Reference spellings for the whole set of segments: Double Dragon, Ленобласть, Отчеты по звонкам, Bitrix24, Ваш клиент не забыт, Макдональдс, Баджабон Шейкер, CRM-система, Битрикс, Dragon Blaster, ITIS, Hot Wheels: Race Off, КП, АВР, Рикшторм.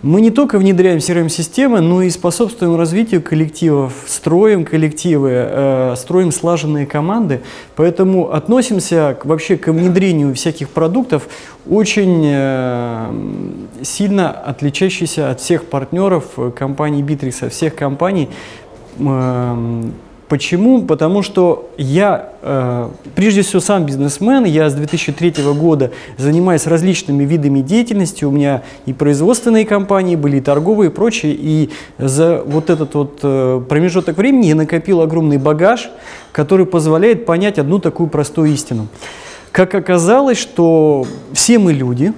Мы не только внедряем CRM-системы, но и способствуем развитию коллективов, строим коллективы, строим слаженные команды, поэтому относимся вообще к внедрению всяких продуктов очень сильно отличающийся от всех партнеров компании Bitrix, всех компаний. Почему? Потому что я, прежде всего, сам бизнесмен, я с 2003 года занимаюсь различными видами деятельности, у меня и производственные компании были, и торговые, и прочее, и за вот этот вот промежуток времени я накопил огромный багаж, который позволяет понять одну такую простую истину. Как оказалось, что все мы люди,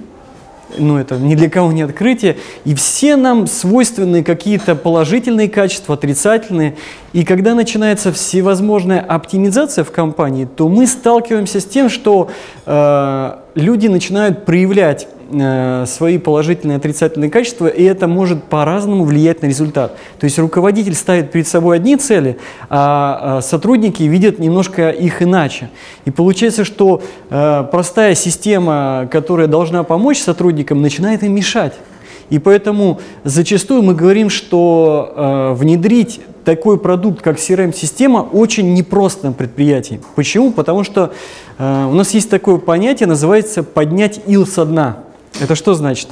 ну, это ни для кого не открытие, и все нам свойственны какие-то положительные качества, отрицательные. И когда начинается всевозможная оптимизация в компании, то мы сталкиваемся с тем, что люди начинают проявлять свои положительные и отрицательные качества, и это может по-разному влиять на результат. То есть руководитель ставит перед собой одни цели, а сотрудники видят немножко их иначе. И получается, что простая система, которая должна помочь сотрудникам, начинает им мешать. И поэтому зачастую мы говорим, что внедрить такой продукт, как CRM-система, очень непросто на предприятии. Почему? Потому что у нас есть такое понятие, называется «поднять ил со дна». Это что значит?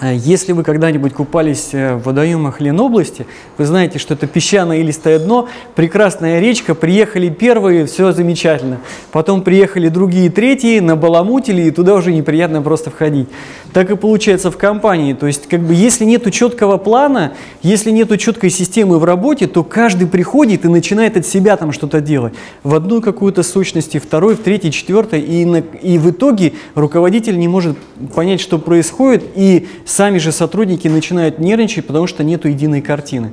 Если вы когда-нибудь купались в водоемах Ленобласти, вы знаете, что это песчаное илистое дно, прекрасная речка, приехали первые, все замечательно. Потом приехали другие, третьи, набаламутили, и туда уже неприятно просто входить. Так и получается в компании. То есть, как бы, если нет четкого плана, если нет четкой системы в работе, то каждый приходит и начинает от себя там что-то делать. В одну какую-то сущность, второй, в третий, четвертый, и в итоге руководитель не может понять, что происходит, и сами же сотрудники начинают нервничать, потому что нет единой картины.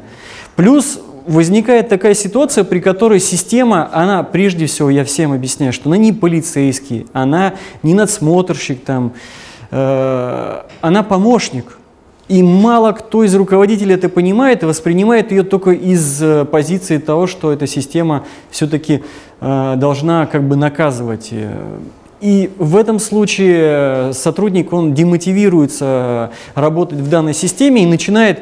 Плюс возникает такая ситуация, при которой система, она, прежде всего, я всем объясняю, что она не полицейский, она не надсмотрщик, там, она помощник. И мало кто из руководителей это понимает и воспринимает ее только из позиции того, что эта система все-таки должна как бы наказывать. И в этом случае сотрудник, он демотивируется работать в данной системе и начинает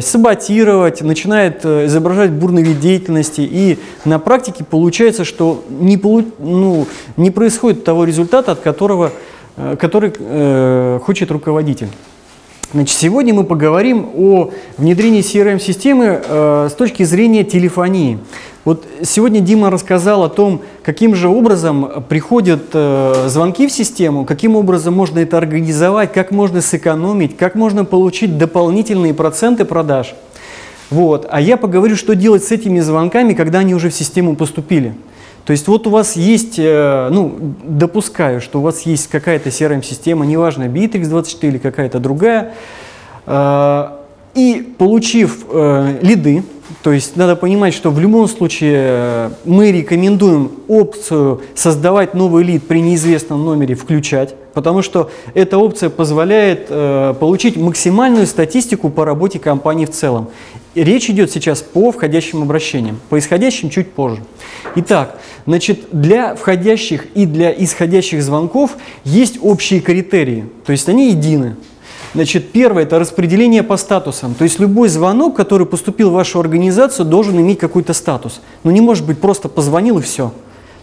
саботировать, начинает изображать бурный вид деятельности. И на практике получается, что не происходит того результата, который хочет руководитель. Значит, сегодня мы поговорим о внедрении CRM-системы с точки зрения телефонии. Вот сегодня Дима рассказал о том, каким же образом приходят звонки в систему, каким образом можно это организовать, как можно сэкономить, как можно получить дополнительные проценты продаж. Вот. А я поговорю, что делать с этими звонками, когда они уже в систему поступили. То есть вот у вас есть, допускаю, что у вас есть какая-то CRM-система, неважно, Bitrix24 или какая-то другая, и получив лиды, то есть надо понимать, что в любом случае мы рекомендуем опцию создавать новый лид при неизвестном номере включать, потому что эта опция позволяет получить максимальную статистику по работе компании в целом. Речь идет сейчас по входящим обращениям, по исходящим чуть позже. Итак, значит, для входящих и для исходящих звонков есть общие критерии, то есть они едины. Значит, первое – это распределение по статусам. То есть любой звонок, который поступил в вашу организацию, должен иметь какой-то статус. Но не может быть просто позвонил и все.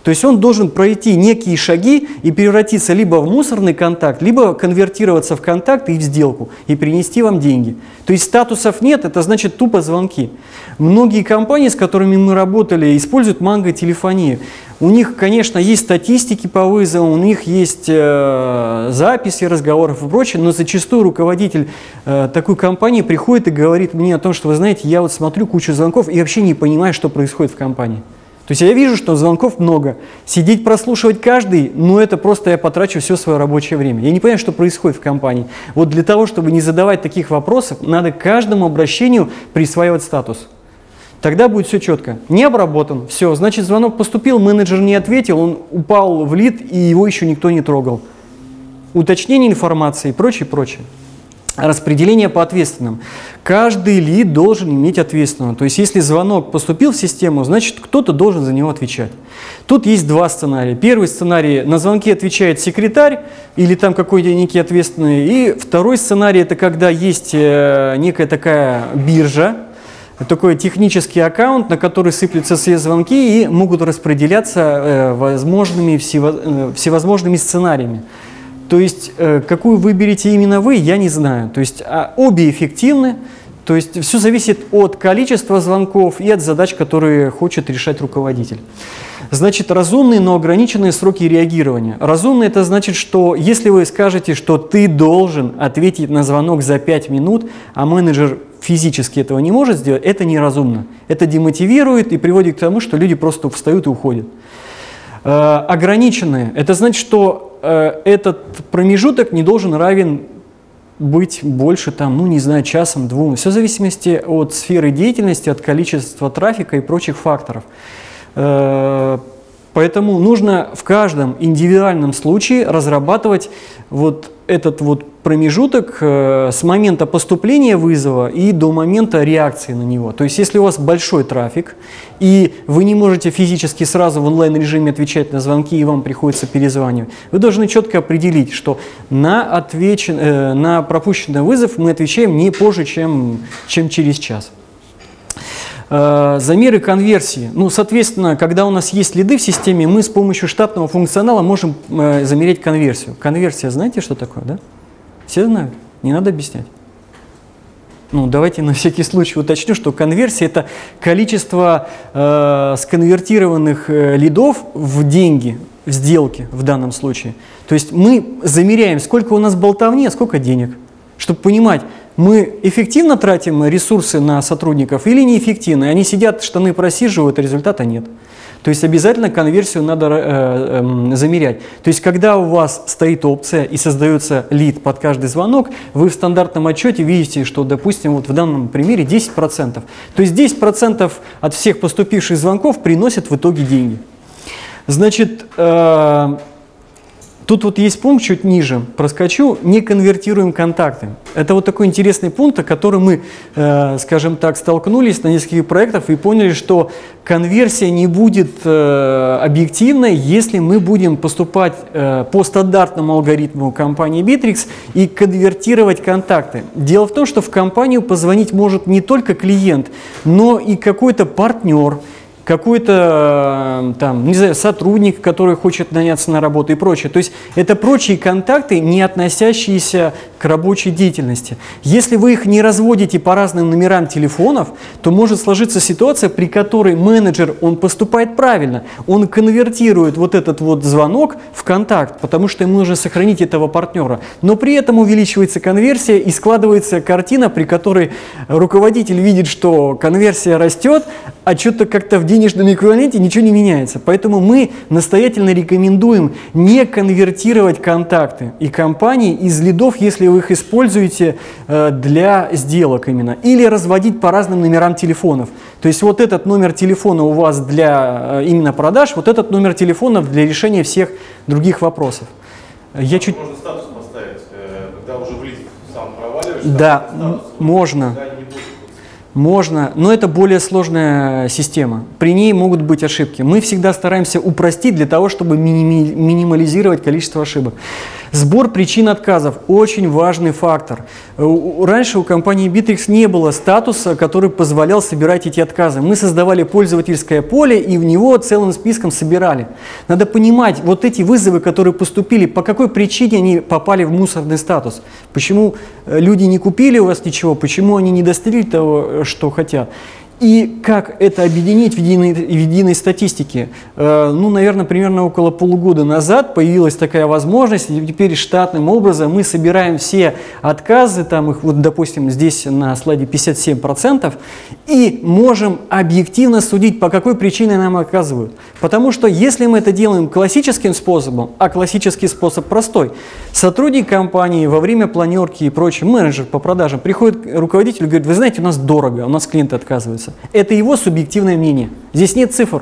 То есть он должен пройти некие шаги и превратиться либо в мусорный контакт, либо конвертироваться в контакт и в сделку, и принести вам деньги. То есть статусов нет, это значит тупо звонки. Многие компании, с которыми мы работали, используют манго-телефонию. У них, конечно, есть статистики по вызовам, у них есть записи разговоров и прочее, но зачастую руководитель такой компании приходит и говорит мне о том, что, вы знаете, я вот смотрю кучу звонков и вообще не понимаю, что происходит в компании. То есть я вижу, что звонков много. Сидеть прослушивать каждый, ну это просто я потрачу все свое рабочее время. Я не понимаю, что происходит в компании. Вот для того, чтобы не задавать таких вопросов, надо каждому обращению присваивать статус. Тогда будет все четко. Не обработан, все, значит звонок поступил, менеджер не ответил, он упал в лид и его еще никто не трогал. Уточнение информации и прочее, прочее. Распределение по ответственным. Каждый лид должен иметь ответственного. То есть, если звонок поступил в систему, значит, кто-то должен за него отвечать. Тут есть два сценария. Первый сценарий – на звонки отвечает секретарь или там какой-то некий ответственный. И второй сценарий – это когда есть некая такая биржа, такой технический аккаунт, на который сыплются все звонки и могут распределяться всевозможными сценариями. То есть, какую выберете именно вы, я не знаю. То есть, обе эффективны. То есть, все зависит от количества звонков и от задач, которые хочет решать руководитель. Значит, разумные, но ограниченные сроки реагирования. Разумные – это значит, что если вы скажете, что ты должен ответить на звонок за 5 минут, а менеджер физически этого не может сделать, это неразумно. Это демотивирует и приводит к тому, что люди просто встают и уходят. Ограниченные – это значит, что этот промежуток не должен равен быть больше, там, ну, не знаю, часом, двум. Все в зависимости от сферы деятельности, от количества трафика и прочих факторов. Поэтому нужно в каждом индивидуальном случае разрабатывать вот этот вот промежуток с момента поступления вызова и до момента реакции на него. То есть, если у вас большой трафик, и вы не можете физически сразу в онлайн-режиме отвечать на звонки, и вам приходится перезванивать, вы должны четко определить, что на пропущенный вызов мы отвечаем не позже, чем через час. Замеры конверсии. Ну, соответственно, когда у нас есть лиды в системе, мы с помощью штатного функционала можем замерять конверсию. Конверсия, знаете, что такое, да? Все знают? Не надо объяснять. Ну, давайте на всякий случай уточню, что конверсия – это количество сконвертированных лидов в деньги, в сделке в данном случае. То есть мы замеряем, сколько у нас болтовни, а сколько денег, чтобы понимать, мы эффективно тратим ресурсы на сотрудников или неэффективно? Они сидят, штаны просиживают, а результата нет. То есть обязательно конверсию надо замерять. То есть когда у вас стоит опция и создается лид под каждый звонок, вы в стандартном отчете видите, что, допустим, вот в данном примере 10%. То есть 10% от всех поступивших звонков приносят в итоге деньги. Значит, тут вот есть пункт, чуть ниже проскочу, не конвертируем контакты. Это вот такой интересный пункт, о котором мы, скажем так, столкнулись на нескольких проектах и поняли, что конверсия не будет объективной, если мы будем поступать по стандартному алгоритму компании Bitrix и конвертировать контакты. Дело в том, что в компанию позвонить может не только клиент, но и какой-то партнер, какой-то там, не знаю, сотрудник, который хочет наняться на работу и прочее. То есть это прочие контакты, не относящиеся к рабочей деятельности. Если вы их не разводите по разным номерам телефонов, то может сложиться ситуация, при которой менеджер, он поступает правильно, он конвертирует вот этот вот звонок в контакт, потому что ему нужно сохранить этого партнера. Но при этом увеличивается конверсия и складывается картина, при которой руководитель видит, что конверсия растет, а что-то как-то в денежном эквиваленте ничего не меняется. Поэтому мы настоятельно рекомендуем не конвертировать контакты и компании из лидов, если вы их используете для сделок именно. Или разводить по разным номерам телефонов. То есть вот этот номер телефона у вас для именно продаж, вот этот номер телефона для решения всех других вопросов. Я чуть... Можно статусом оставить, когда уже в лид сам проваливаешь. Да, можно. Можно, но это более сложная система. При ней могут быть ошибки. Мы всегда стараемся упростить для того, чтобы минимализировать количество ошибок. Сбор причин отказов – очень важный фактор. Раньше у компании Bitrix не было статуса, который позволял собирать эти отказы. Мы создавали пользовательское поле и в него целым списком собирали. Надо понимать, вот эти вызовы, которые поступили, по какой причине они попали в мусорный статус. Почему люди не купили у вас ничего, почему они не достигли того, что хотят. И как это объединить в единой статистике? Ну, наверное, примерно около полугода назад появилась такая возможность, и теперь штатным образом мы собираем все отказы, там их, вот, допустим, здесь на слайде 57%, и можем объективно судить, по какой причине нам отказывают. Потому что если мы это делаем классическим способом, а классический способ простой, сотрудник компании во время планерки и прочее, менеджер по продажам, приходит руководитель и говорит: вы знаете, у нас дорого, у нас клиенты отказываются. Это его субъективное мнение. Здесь нет цифр.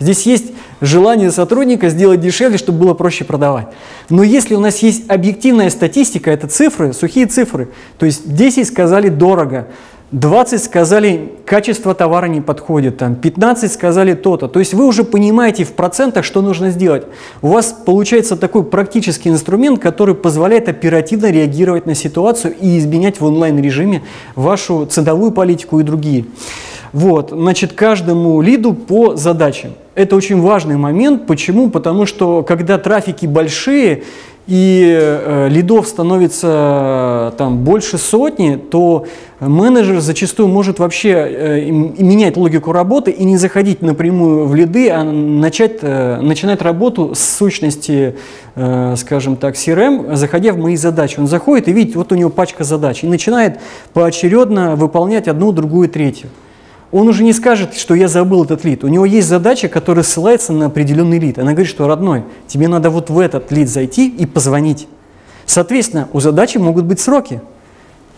Здесь есть желание сотрудника сделать дешевле, чтобы было проще продавать. Но если у нас есть объективная статистика, это цифры, сухие цифры, то есть 10 сказали дорого, 20 сказали качество товара не подходит, там, 15 сказали то-то. То есть вы уже понимаете в процентах, что нужно сделать. У вас получается такой практический инструмент, который позволяет оперативно реагировать на ситуацию и изменять в онлайн-режиме вашу ценовую политику и другие. Вот, значит, каждому лиду по задаче. Это очень важный момент. Почему? Потому что когда трафики большие и лидов становится там больше сотни, то менеджер зачастую может вообще менять логику работы и не заходить напрямую в лиды, а начинать работу с сущности, скажем так, CRM, заходя в мои задачи. Он заходит и видит, вот у него пачка задач, и начинает поочередно выполнять одну, другую, третью. Он уже не скажет, что я забыл этот лид. У него есть задача, которая ссылается на определенный лид. Она говорит, что, родной, тебе надо вот в этот лид зайти и позвонить. Соответственно, у задачи могут быть сроки.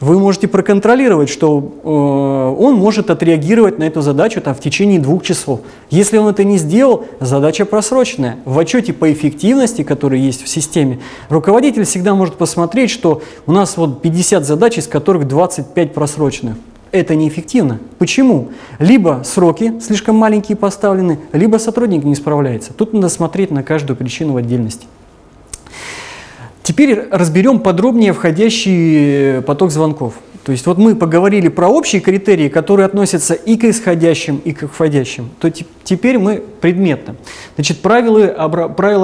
Вы можете проконтролировать, что он может отреагировать на эту задачу там, в течение 2 часов. Если он это не сделал, задача просроченная. В отчете по эффективности, который есть в системе, руководитель всегда может посмотреть, что у нас вот 50 задач, из которых 25 просроченных. Это неэффективно. Почему? Либо сроки слишком маленькие поставлены, либо сотрудник не справляется. Тут надо смотреть на каждую причину в отдельности. Теперь разберем подробнее входящий поток звонков. То есть вот мы поговорили про общие критерии, которые относятся и к исходящим, и к входящим. То теперь мы предметно. Значит, правила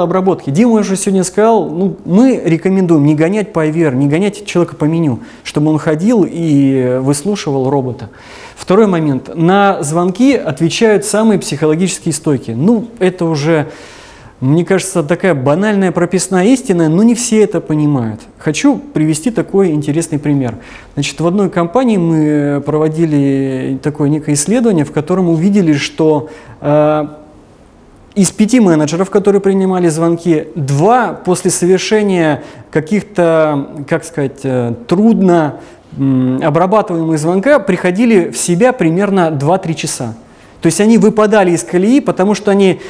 обработки. Дима уже сегодня сказал, ну, мы рекомендуем не гонять по АВР, не гонять человека по меню, чтобы он ходил и выслушивал робота. Второй момент. На звонки отвечают самые психологически стойкие. Ну, это уже... Мне кажется, такая банальная прописная истина, но не все это понимают. Хочу привести такой интересный пример. Значит, в одной компании мы проводили такое некое исследование, в котором увидели, что из 5 менеджеров, которые принимали звонки, 2 после совершения каких-то, как сказать, трудно обрабатываемых звонка приходили в себя примерно 2-3 часа. То есть они выпадали из колеи, потому что они...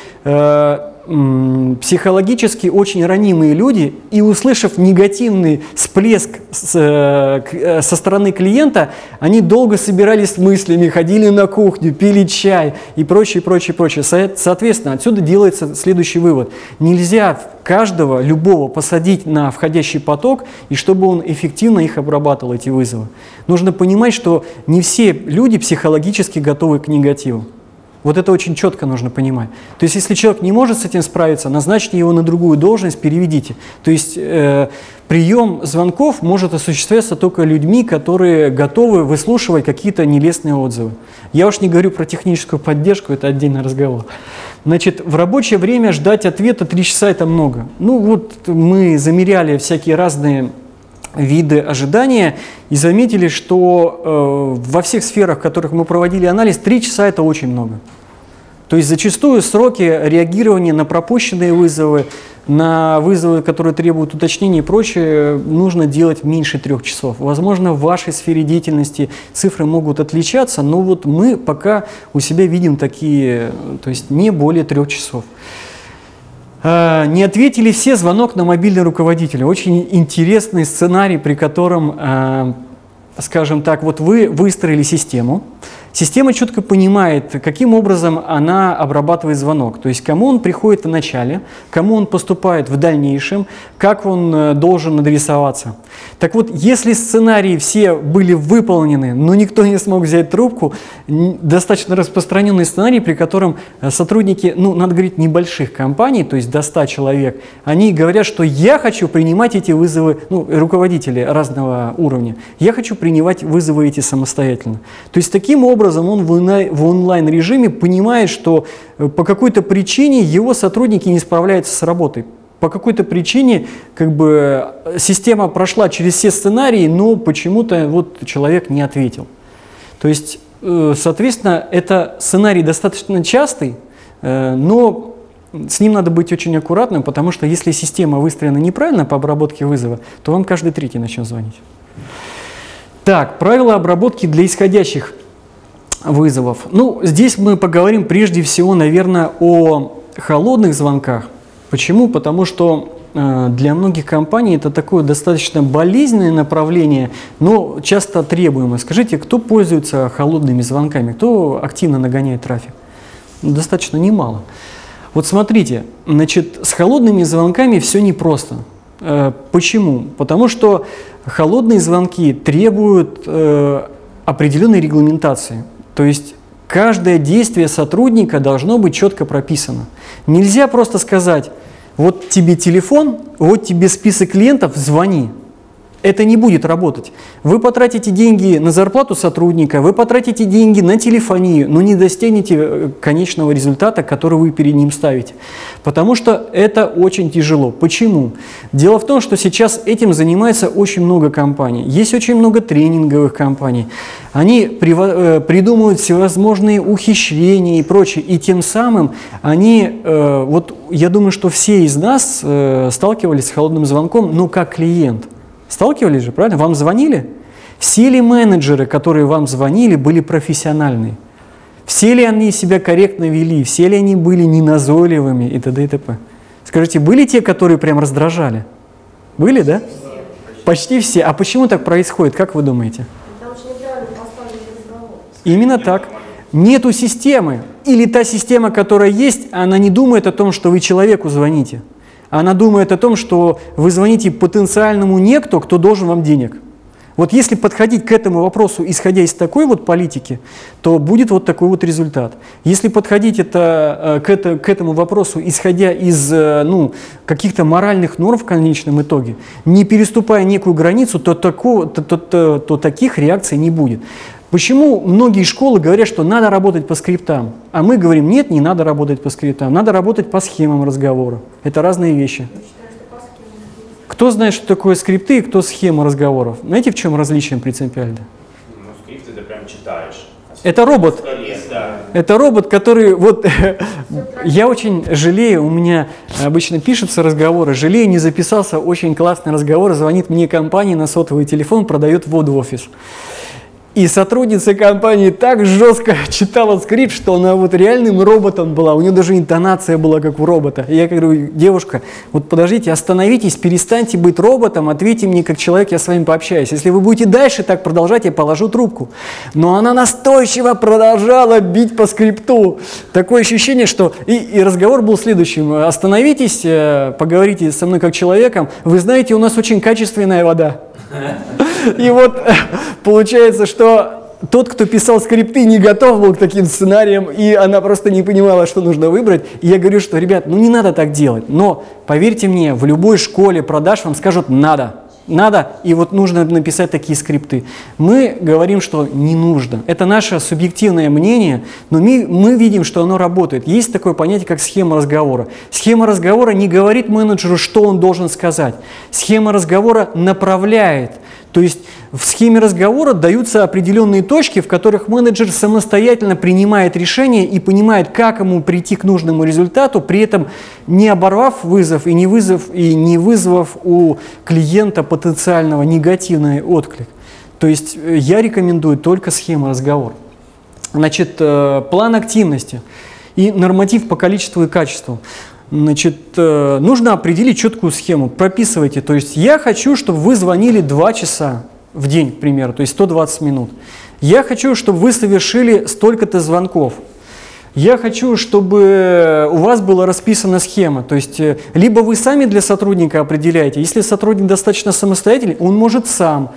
психологически очень ранимые люди, и услышав негативный всплеск со стороны клиента, они долго собирались с мыслями, ходили на кухню, пили чай и прочее, прочее, прочее. Соответственно, отсюда делается следующий вывод. Нельзя каждого, любого посадить на входящий поток, и чтобы он эффективно их обрабатывал, эти вызовы. Нужно понимать, что не все люди психологически готовы к негативу. Вот это очень четко нужно понимать. То есть, если человек не может с этим справиться, назначьте его на другую должность, переведите. То есть, прием звонков может осуществляться только людьми, которые готовы выслушивать какие-то нелестные отзывы. Я уж не говорю про техническую поддержку, это отдельный разговор. Значит, в рабочее время ждать ответа 3 часа – это много. Ну вот мы замеряли всякие разные... виды ожидания и заметили, что во всех сферах, в которых мы проводили анализ, 3 часа – это очень много. То есть зачастую сроки реагирования на пропущенные вызовы, на вызовы, которые требуют уточнения и прочее, нужно делать меньше 3 часов. Возможно, в вашей сфере деятельности цифры могут отличаться, но вот мы пока у себя видим такие, то есть не более 3 часов. Не ответили все, звонок на мобильный руководитель. Очень интересный сценарий, при котором, скажем так, вот вы выстроили систему. Система четко понимает, каким образом она обрабатывает звонок. То есть кому он приходит в начале, кому он поступает в дальнейшем, как он должен адресоваться. Так вот, если сценарии все были выполнены, но никто не смог взять трубку, достаточно распространенный сценарий, при котором сотрудники, ну, надо говорить, небольших компаний, то есть до 100 человек, они говорят, что я хочу принимать эти вызовы, ну, руководители разного уровня, я хочу принимать вызовы эти самостоятельно. То есть таким образом, он в онлайн-режиме понимает, что по какой-то причине его сотрудники не справляются с работой. По какой-то причине как бы система прошла через все сценарии, но почему-то вот человек не ответил. То есть, соответственно, это сценарий достаточно частый, но с ним надо быть очень аккуратным, потому что если система выстроена неправильно по обработке вызова, то вам каждый третий начнет звонить. Так, правила обработки для исходящих. вызовов. Ну, здесь мы поговорим прежде всего, наверное, о холодных звонках. Почему? Потому что для многих компаний это такое достаточно болезненное направление, но часто требуемое. Скажите, кто пользуется холодными звонками, кто активно нагоняет трафик? Достаточно немало. Вот смотрите, значит, с холодными звонками все непросто. Почему? Потому что холодные звонки требуют определенной регламентации. То есть каждое действие сотрудника должно быть четко прописано. Нельзя просто сказать: вот тебе телефон, вот тебе список клиентов, звони. Это не будет работать. Вы потратите деньги на зарплату сотрудника, вы потратите деньги на телефонию, но не достигнете конечного результата, который вы перед ним ставите. Потому что это очень тяжело. Почему? Дело в том, что сейчас этим занимается очень много компаний. Есть очень много тренинговых компаний. Они придумывают всевозможные ухищрения и прочее. И тем самым они, вот я думаю, что все из нас сталкивались с холодным звонком, но как клиент. Сталкивались же, правильно? Вам звонили? Все ли менеджеры, которые вам звонили, были профессиональны? Все ли они себя корректно вели? Все ли они были неназойливыми и т.д. и т.п.? Скажите, были те, которые прям раздражали? Были, да? Почти все. А почему так происходит? Как вы думаете? Потому что неправильно поставлен разговор. Именно так. Нету системы. Или та система, которая есть, она не думает о том, что вы человеку звоните. Она думает о том, что вы звоните потенциальному некто, кто должен вам денег. Вот если подходить к этому вопросу, исходя из такой вот политики, то будет вот такой вот результат. Если подходить к этому вопросу, исходя из каких-то моральных норм в конечном итоге, не переступая некую границу, то таких реакций не будет. Почему многие школы говорят, что надо работать по скриптам, а мы говорим: нет, не надо работать по скриптам, надо работать по схемам разговора. Это разные вещи. Кто знает, что такое скрипты и кто схема разговоров? Знаете, в чем различие принципиально? Ну, скрипты ты прям читаешь. Это робот. Это робот, который вот... Я очень жалею, у меня обычно пишутся разговоры, жалею, не записался, очень классный разговор, звонит мне компания на сотовый телефон, продает воду в офис. И сотрудница компании так жестко читала скрипт, что она вот реальным роботом была. У нее даже интонация была, как у робота. И я говорю: девушка, вот подождите, остановитесь, перестаньте быть роботом, ответьте мне как человек, я с вами пообщаюсь. Если вы будете дальше так продолжать, я положу трубку. Но она настойчиво продолжала бить по скрипту. Такое ощущение, что... И разговор был следующим. Остановитесь, поговорите со мной как человеком. Вы знаете, у нас очень качественная вода. И вот получается, что тот, кто писал скрипты, не готов был к таким сценариям, и она просто не понимала, что нужно выбрать. И я говорю, что, ребят, ну не надо так делать. Но, поверьте мне, в любой школе продаж вам скажут: надо. Надо, и вот нужно написать такие скрипты. Мы говорим, что не нужно. Это наше субъективное мнение, но мы видим, что оно работает. Есть такое понятие, как схема разговора. Схема разговора не говорит менеджеру, что он должен сказать. Схема разговора направляет. То есть в схеме разговора даются определенные точки, в которых менеджер самостоятельно принимает решение и понимает, как ему прийти к нужному результату, при этом не оборвав вызов и не вызвав у клиента потенциального негативный отклик. То есть я рекомендую только схему разговора. Значит, план активности и норматив по количеству и качеству. Значит, нужно определить четкую схему, прописывайте. То есть я хочу, чтобы вы звонили 2 часа в день, к примеру, то есть 120 минут. Я хочу, чтобы вы совершили столько-то звонков. Я хочу, чтобы у вас была расписана схема. То есть либо вы сами для сотрудника определяете, если сотрудник достаточно самостоятельный, он может сам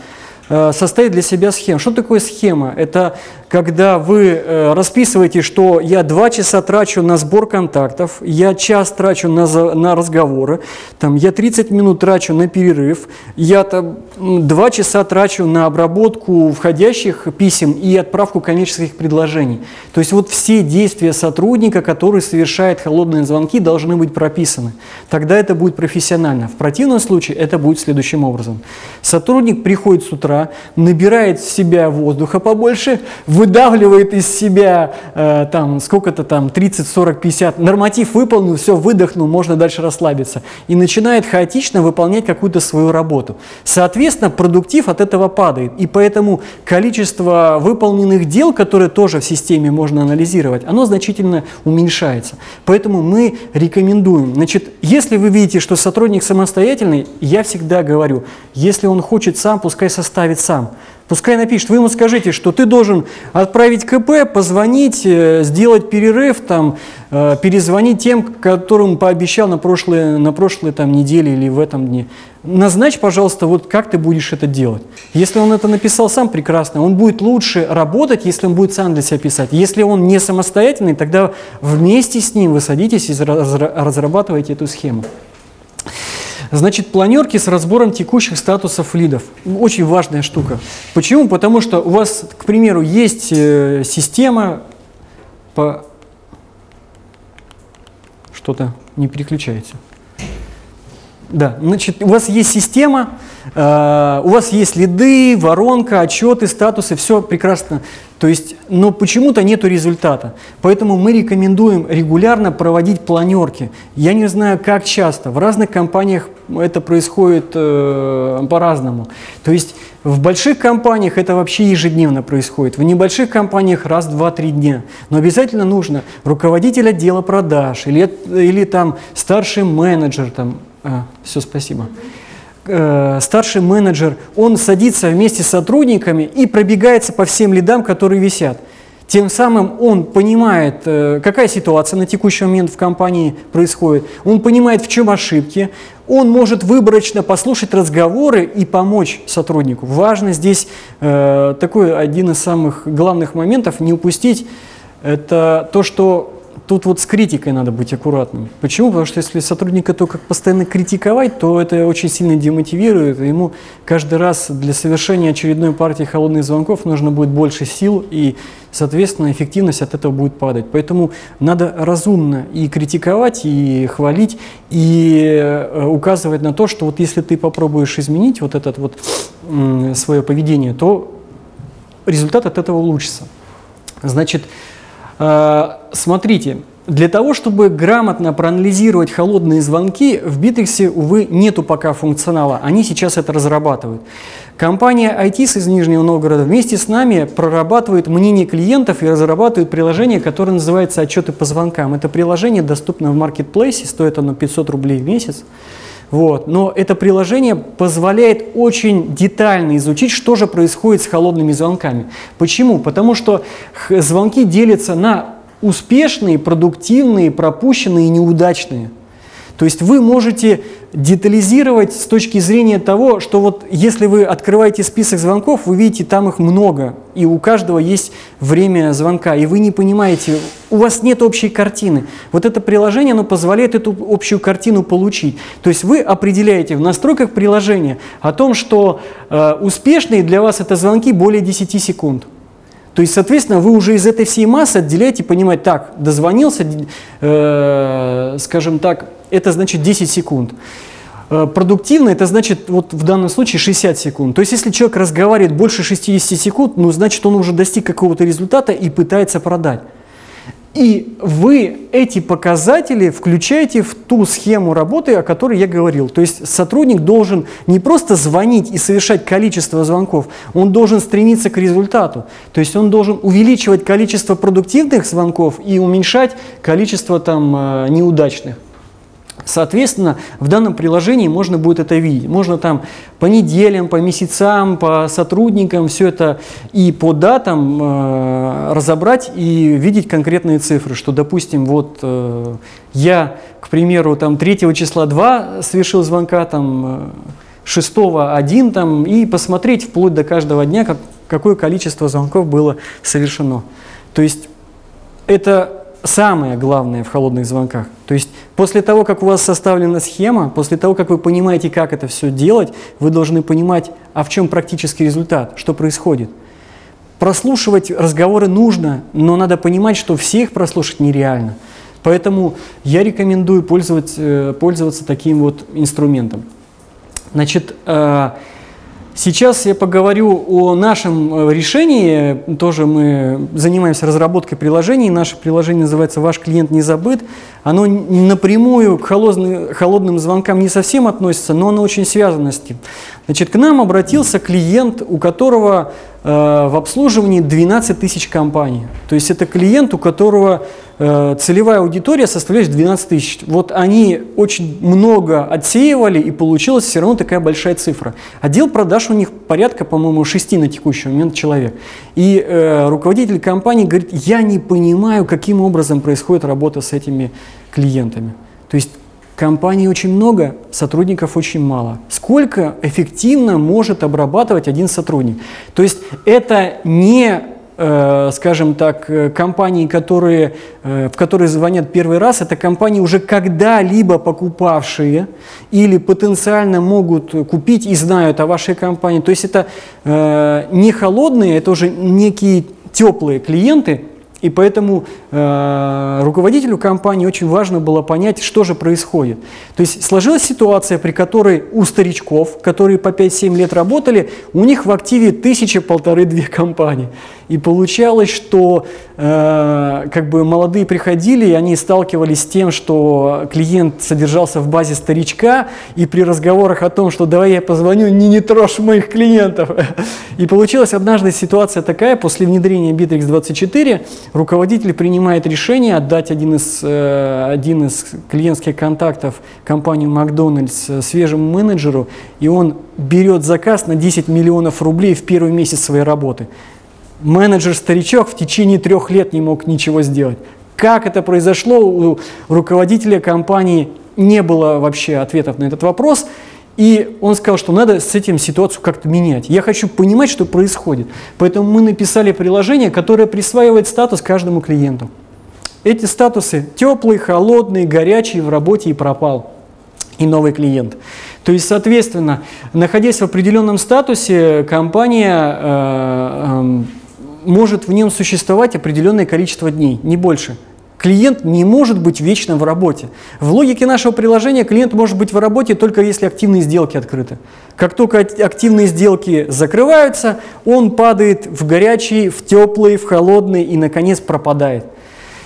составить для себя схему. Что такое схема? Это когда вы расписываете, что я 2 часа трачу на сбор контактов, я час трачу на разговоры, там, я 30 минут трачу на перерыв, я там, 2 часа трачу на обработку входящих писем и отправку коммерческих предложений. То есть вот все действия сотрудника, который совершает холодные звонки, должны быть прописаны. Тогда это будет профессионально. В противном случае это будет следующим образом. Сотрудник приходит с утра, набирает в себя воздуха побольше, вы выдавливает из себя там сколько-то там 30, 40, 50, норматив выполнил, все, выдохнул, можно дальше расслабиться. И начинает хаотично выполнять какую-то свою работу. Соответственно, продуктив от этого падает. И поэтому количество выполненных дел, которые тоже в системе можно анализировать, оно значительно уменьшается. Поэтому мы рекомендуем. Значит, если вы видите, что сотрудник самостоятельный, я всегда говорю, если он хочет сам, пускай составит сам. Пускай напишет, вы ему скажите, что ты должен отправить КП, позвонить, сделать перерыв, там, перезвонить тем, которым пообещал на прошлой там, неделе или в этом дне. Назначь, пожалуйста, вот как ты будешь это делать. Если он это написал сам, прекрасно, он будет лучше работать, если он будет сам для себя писать. Если он не самостоятельный, тогда вместе с ним вы садитесь и разрабатываете эту схему. Значит, планерки с разбором текущих статусов лидов. Очень важная штука. Почему? Потому что у вас, к примеру, есть система по... Что-то не переключается. Да, значит, у вас есть система, у вас есть лиды, воронка, отчеты, статусы, все прекрасно. То есть, но почему-то нету результата. Поэтому мы рекомендуем регулярно проводить планерки. Я не знаю, как часто. В разных компаниях это происходит по-разному. То есть в больших компаниях это вообще ежедневно происходит. В небольших компаниях раз, два, три дня. Но обязательно нужно руководитель отдела продаж или там старший менеджер. Там, все, спасибо. Старший менеджер, он садится вместе с сотрудниками и пробегается по всем лидам, которые висят. Тем самым он понимает, какая ситуация на текущий момент в компании происходит, он понимает, в чем ошибки, он может выборочно послушать разговоры и помочь сотруднику. Важно здесь, такой один из самых главных моментов, не упустить, это то, что... Тут вот с критикой надо быть аккуратным. Почему? Потому что если сотрудника только постоянно критиковать, то это очень сильно демотивирует. Ему каждый раз для совершения очередной партии холодных звонков нужно будет больше сил, и, соответственно, эффективность от этого будет падать. Поэтому надо разумно и критиковать, и хвалить, и указывать на то, что вот если ты попробуешь изменить вот это вот свое поведение, то результат от этого улучшится. Значит, смотрите, для того, чтобы грамотно проанализировать холодные звонки, в Битриксе, увы, нету пока функционала. Они сейчас это разрабатывают. Компания ITIS из Нижнего Новгорода вместе с нами прорабатывает мнение клиентов и разрабатывает приложение, которое называется «Отчеты по звонкам». Это приложение доступно в маркетплейсе, стоит оно 500 рублей в месяц. Вот. Но это приложение позволяет очень детально изучить, что же происходит с холодными звонками. Почему? Потому что звонки делятся на успешные, продуктивные, пропущенные и неудачные. То есть вы можете детализировать с точки зрения того, что вот если вы открываете список звонков, вы видите, там их много, и у каждого есть время звонка, и вы не понимаете, у вас нет общей картины. Вот это приложение, оно позволяет эту общую картину получить. То есть вы определяете в настройках приложения о том, что успешные для вас это звонки более 10 секунд. То есть, соответственно, вы уже из этой всей массы отделяете, понимаете, так, дозвонился, скажем так, это значит 10 секунд. Продуктивно, это значит, вот в данном случае 60 секунд. То есть, если человек разговаривает больше 60 секунд, ну, значит, он уже достиг какого-то результата и пытается продать. И вы эти показатели включаете в ту схему работы, о которой я говорил. То есть сотрудник должен не просто звонить и совершать количество звонков, он должен стремиться к результату. То есть он должен увеличивать количество продуктивных звонков и уменьшать количество там, неудачных. Соответственно, в данном приложении можно будет это видеть. Можно там по неделям, по месяцам, по сотрудникам все это и по датам разобрать и видеть конкретные цифры, что, допустим, вот я, к примеру, там 3 числа 2 совершил звонка, там 6 1, там, и посмотреть вплоть до каждого дня, какое количество звонков было совершено. То есть это... Самое главное в холодных звонках. То есть после того, как у вас составлена схема, после того, как вы понимаете, как это все делать, вы должны понимать, а в чем практический результат, что происходит. Прослушивать разговоры нужно, но надо понимать, что всех прослушать нереально. Поэтому я рекомендую пользоваться таким вот инструментом. Значит, Сейчас я поговорю о нашем решении. Тоже мы занимаемся разработкой приложений. Наше приложение называется «Ваш клиент не забыт». Оно напрямую к холодным звонкам не совсем относится, но оно очень связано с ним. Значит, к нам обратился клиент, у которого в обслуживании 12 тысяч компаний. То есть это клиент, у которого целевая аудитория составляет 12 тысяч. Вот они очень много отсеивали, и получилась все равно такая большая цифра. Отдел продаж у них порядка, по-моему, 6 на текущий момент человек. И руководитель компании говорит: я не понимаю, каким образом происходит работа с этими клиентами. То есть компаний очень много, сотрудников очень мало. Сколько эффективно может обрабатывать один сотрудник? То есть это не, скажем так, компании, в которые звонят первый раз, это компании, уже когда-либо покупавшие или потенциально могут купить и знают о вашей компании. То есть это не холодные, это уже некие теплые клиенты. И поэтому руководителю компании очень важно было понять, что же происходит. То есть сложилась ситуация, при которой у старичков, которые по 5-7 лет работали, у них в активе 1000–1500–2 компаний. И получалось, что как бы молодые приходили, и они сталкивались с тем, что клиент содержался в базе старичка, и при разговорах о том, что давай я позвоню, не трожь моих клиентов. И получилась однажды ситуация такая: после внедрения Bitrix24 руководитель принимает решение отдать один из клиентских контактов компании Макдональдс свежему менеджеру, и он берет заказ на 10 миллионов рублей в первый месяц своей работы. Менеджер-старичок в течение 3 лет не мог ничего сделать. Как это произошло, у руководителя компании не было вообще ответов на этот вопрос. И он сказал, что надо с этим ситуацию как-то менять. Я хочу понимать, что происходит. Поэтому мы написали приложение, которое присваивает статус каждому клиенту. Эти статусы: теплый, холодный, горячий, в работе и пропал, и новый клиент. То есть, соответственно, находясь в определенном статусе, компания может в нем существовать определенное количество дней, не больше. Клиент не может быть вечно в работе. В логике нашего приложения клиент может быть в работе только если активные сделки открыты. Как только активные сделки закрываются, он падает в горячий, в теплый, в холодный и, наконец, пропадает.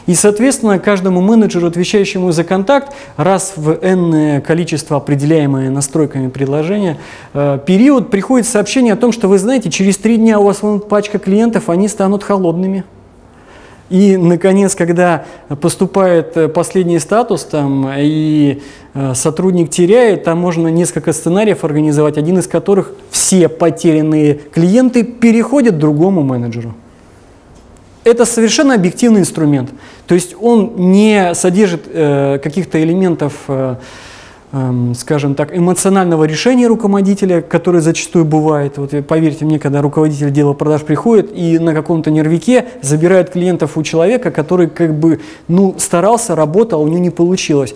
И, соответственно, каждому менеджеру, отвечающему за контакт, раз в n количество, определяемое настройками приложения, период, приходит сообщение о том, что, вы знаете, через 3 дня у вас вон пачка клиентов, они станут холодными. И, наконец, когда поступает последний статус, там, и сотрудник теряет, там можно несколько сценариев организовать, один из которых: все потерянные клиенты переходят к другому менеджеру. Это совершенно объективный инструмент. То есть он не содержит каких-то элементов, скажем так, эмоционального решения руководителя, которое зачастую бывает. Вот поверьте мне, когда руководитель отдела продаж приходит и на каком-то нервике забирает клиентов у человека, который как бы, ну, старался, работал, у него не получилось.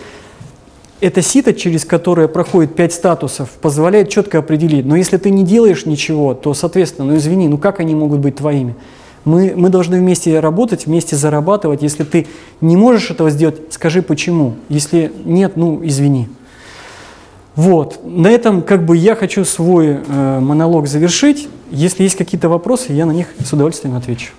Это сито, через которое проходит 5 статусов, позволяет четко определить: но если ты не делаешь ничего, то, соответственно, ну извини, ну как они могут быть твоими? Мы должны вместе работать, вместе зарабатывать. Если ты не можешь этого сделать, скажи почему. Если нет, ну извини. Вот, на этом как бы я хочу свой монолог завершить. Если есть какие-то вопросы, я на них с удовольствием отвечу.